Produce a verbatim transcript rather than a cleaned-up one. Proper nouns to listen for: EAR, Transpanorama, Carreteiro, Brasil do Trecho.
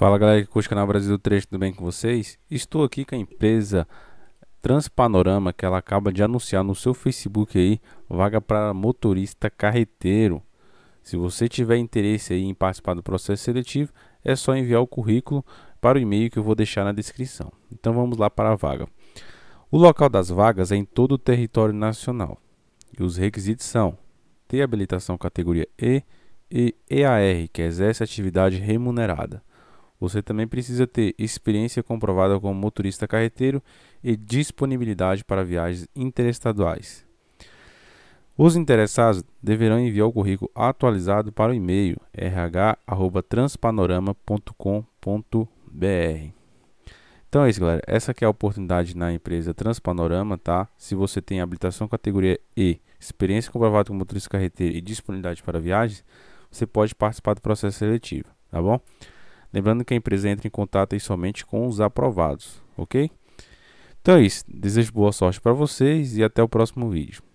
Fala galera que curte o canal Brasil do Trecho, tudo bem com vocês? Estou aqui com a empresa Transpanorama, que ela acaba de anunciar no seu Facebook aí, vaga para motorista carreteiro. Se você tiver interesse aí em participar do processo seletivo, é só enviar o currículo para o e-mail que eu vou deixar na descrição. Então vamos lá para a vaga. O local das vagas é em todo o território nacional. E os requisitos são ter habilitação categoria E e E A R, que exerce atividade remunerada. Você também precisa ter experiência comprovada como motorista carreteiro e disponibilidade para viagens interestaduais. Os interessados deverão enviar o currículo atualizado para o e-mail r h arroba transpanorama ponto com ponto br. Então é isso, galera. Essa aqui é a oportunidade na empresa Transpanorama, tá? Se você tem habilitação categoria E, experiência comprovada como motorista carreteiro e disponibilidade para viagens, você pode participar do processo seletivo, tá bom? Lembrando que a empresa entra em contato aí somente com os aprovados, ok? Então é isso. Desejo boa sorte para vocês e até o próximo vídeo.